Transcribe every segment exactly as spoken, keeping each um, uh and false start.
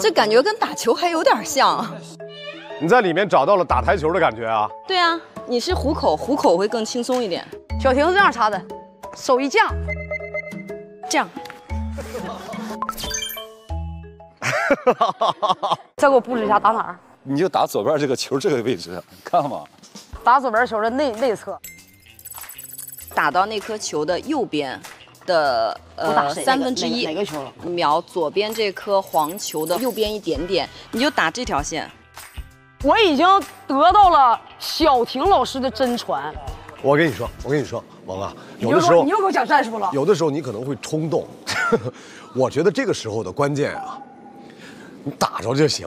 这感觉跟打球还有点像。你在里面找到了打台球的感觉啊？对啊，你是虎口，虎口会更轻松一点。小婷这样插的，手一降，这样。再给我布置一下打哪儿？你就打左边这个球这个位置，看嘛。打左边球的内内侧，打到那颗球的右边。 的呃三分之一哪个球了？瞄左边这颗黄球的右边一点点，你就打这条线。我已经得到了小婷老师的真传。我跟你说，我跟你说，王啊，有的时候你又给我讲战术了。有的时候你可能会冲动，我觉得这个时候的关键啊，你打着就行。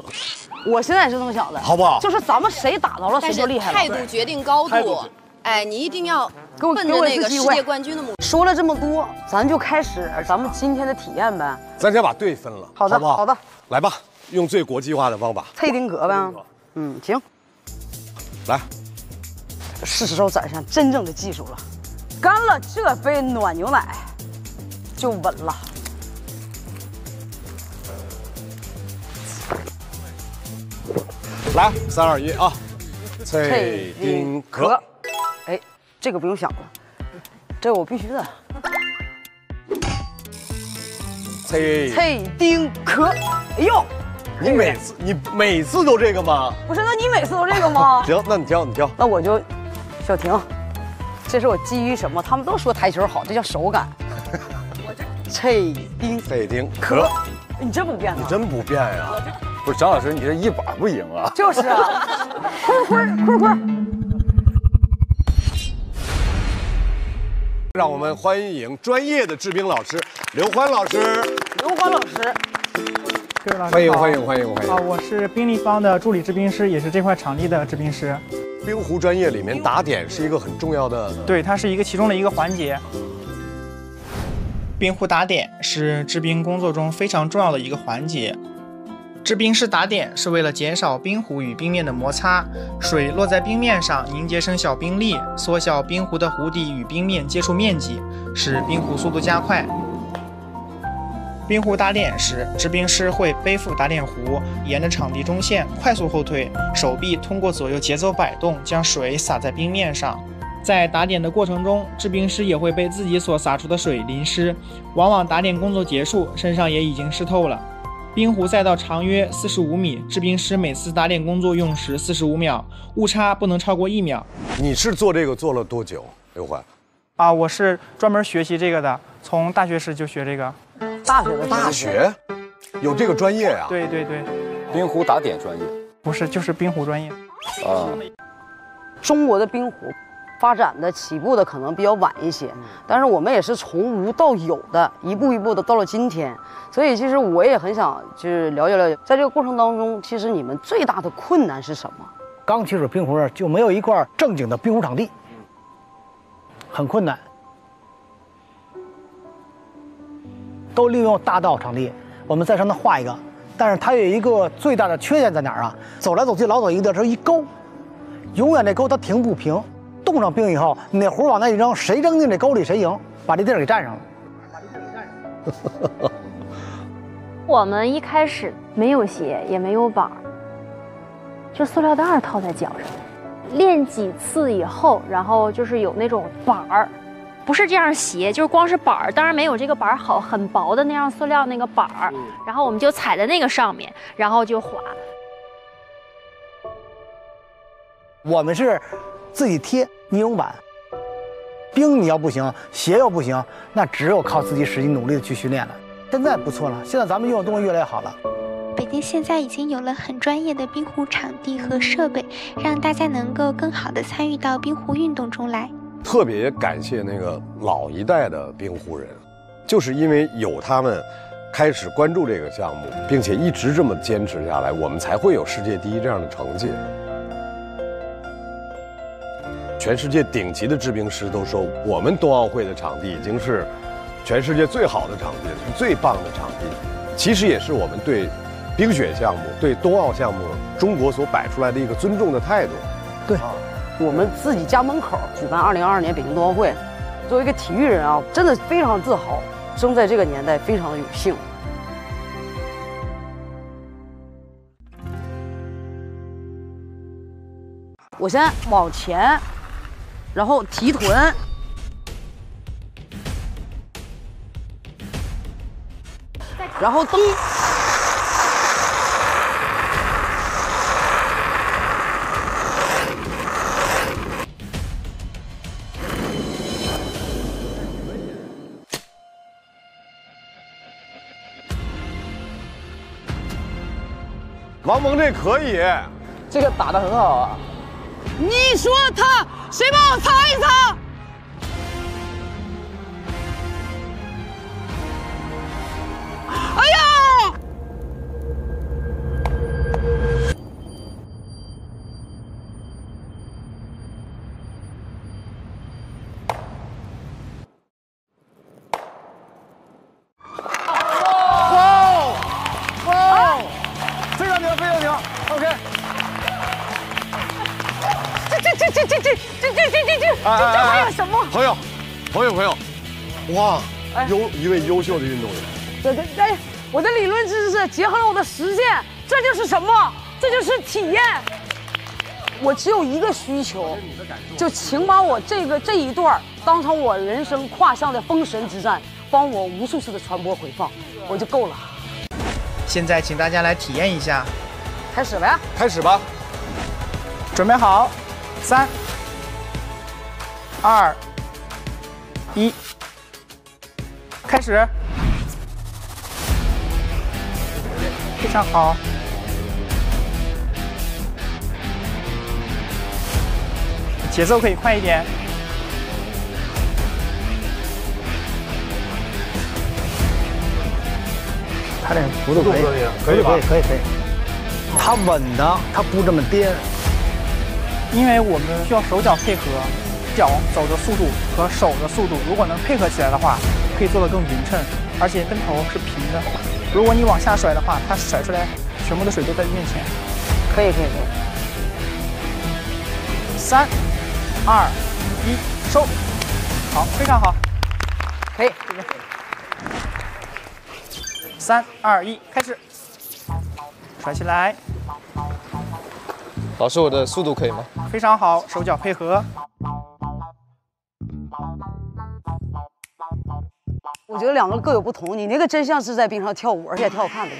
我现在也是这么想的，好不好？就是咱们谁打着了谁就厉害了。态度决定高度。 哎，你一定要给我奔着那个世界冠军的目标。说了这么多，咱就开始咱们今天的体验呗。咱先把队分了，好的，好不好？好的，来吧，用最国际化的方法。配丁格呗。嗯，行。来，是时候展现真正的技术了。干了这杯暖牛奶，就稳了。来，三二一啊！配丁格。 哎，这个不用想了，这个我必须的。翠翠丁壳，哎呦，你每次你每次都这个吗？不是，那你每次都这个吗？行，那你教你教。那我就，小婷，这是我基于什么？他们都说台球好，这叫手感。翠丁翠丁壳，你真不变吗？你真不变呀！不是张老师，你这一把不赢啊？就是啊，坤坤坤坤。 让我们欢迎专业的制冰老师刘欢老师。刘欢老师，各位老师，欢迎欢迎欢迎欢迎！啊，我是冰立方的助理制冰师，也是这块场地的制冰师。冰壶专业里面打点是一个很重要的，对，它是一个其中的一个环节。冰壶打点是制冰工作中非常重要的一个环节。制冰师打点是为了减少冰壶与冰面的摩擦，水落在冰面上凝结成小冰粒，缩小冰壶的壶底与冰面接触面积，使冰壶速度加快。冰壶打点时，制冰师会背负打点壶，沿着场地中线快速后退，手臂通过左右节奏摆动，将水洒在冰面上。在打点的过程中，制冰师也会被自己所洒出的水淋湿，往往打点工作结束，身上也已经湿透了。 冰壶赛道长约四十五米，制冰师每次打点工作用时四十五秒，误差不能超过一秒。你是做这个做了多久，刘欢？啊，我是专门学习这个的，从大学时就学这个。大学的大学有这个专业啊？对对对，冰壶打点专业不是，就是冰壶专业。啊，中国的冰壶发展的起步的可能比较晚一些，但是我们也是从无到有的，一步一步的到了今天。 所以，其实我也很想就是了解了解，在这个过程当中，其实你们最大的困难是什么？刚起手冰壶就没有一块正经的冰壶场地，很困难，都利用大道场地。我们在上面画一个，但是它有一个最大的缺陷在哪儿啊？走来走去老走一个地儿，一勾，永远这勾它停不平。冻上冰以后，你那壶往那一扔，谁扔进这沟里谁赢，把这地儿给占上了。把这地儿给占上了。我们一开始没有鞋，也没有板儿，就塑料袋套在脚上。练几次以后，然后就是有那种板儿，不是这样鞋，就是光是板儿，当然没有这个板儿好，很薄的那样塑料那个板儿。然后我们就踩在那个上面，然后就滑。我们是自己贴尼龙板，冰你要不行，鞋要不行，那只有靠自己使劲努力的去训练了。 现在不错了，现在咱们用的东西越来越好了。北京现在已经有了很专业的冰壶场地和设备，让大家能够更好的参与到冰壶运动中来。特别感谢那个老一代的冰壶人，就是因为有他们开始关注这个项目，并且一直这么坚持下来，我们才会有世界第一这样的成绩。全世界顶级的制冰师都说，我们冬奥会的场地已经是 全世界最好的场地，最棒的场地，其实也是我们对冰雪项目、对冬奥项目中国所摆出来的一个尊重的态度。对，啊、我们自己家门口举办二零二二年北京冬奥会，作为一个体育人啊，真的非常自豪，生在这个年代非常有幸。我先往前，然后提臀。 然后蹬，王蒙这可以，这个打得很好啊！你说他，谁帮我擦一擦？ 哇，优一位优秀的运动员。对对对，我的理论知识结合了我的实践，这就是什么？这就是体验。我只有一个需求，就请把我这个这一段当成我人生跨项的封神之战，帮我无数次的传播回放，我就够了。现在请大家来体验一下，开始了呀！开始吧，准备好，三、二、一。 开始，非常好。节奏可以快一点。他这幅度可以，可以吧？可以可以。他稳的，他不这么颠。因为我们需要手脚配合，脚走的速度和手的速度，如果能配合起来的话。 可以做得更匀称，而且跟头是平的。如果你往下甩的话，它甩出来全部的水都在面前。可以，可以，可以。三、二、一，收。好，非常好。可以。三、二、一，开始。甩起来。老师，我的速度可以吗？非常好，手脚配合。 我觉得两个各有不同，你那个真像是在冰上跳舞，而且跳好看的。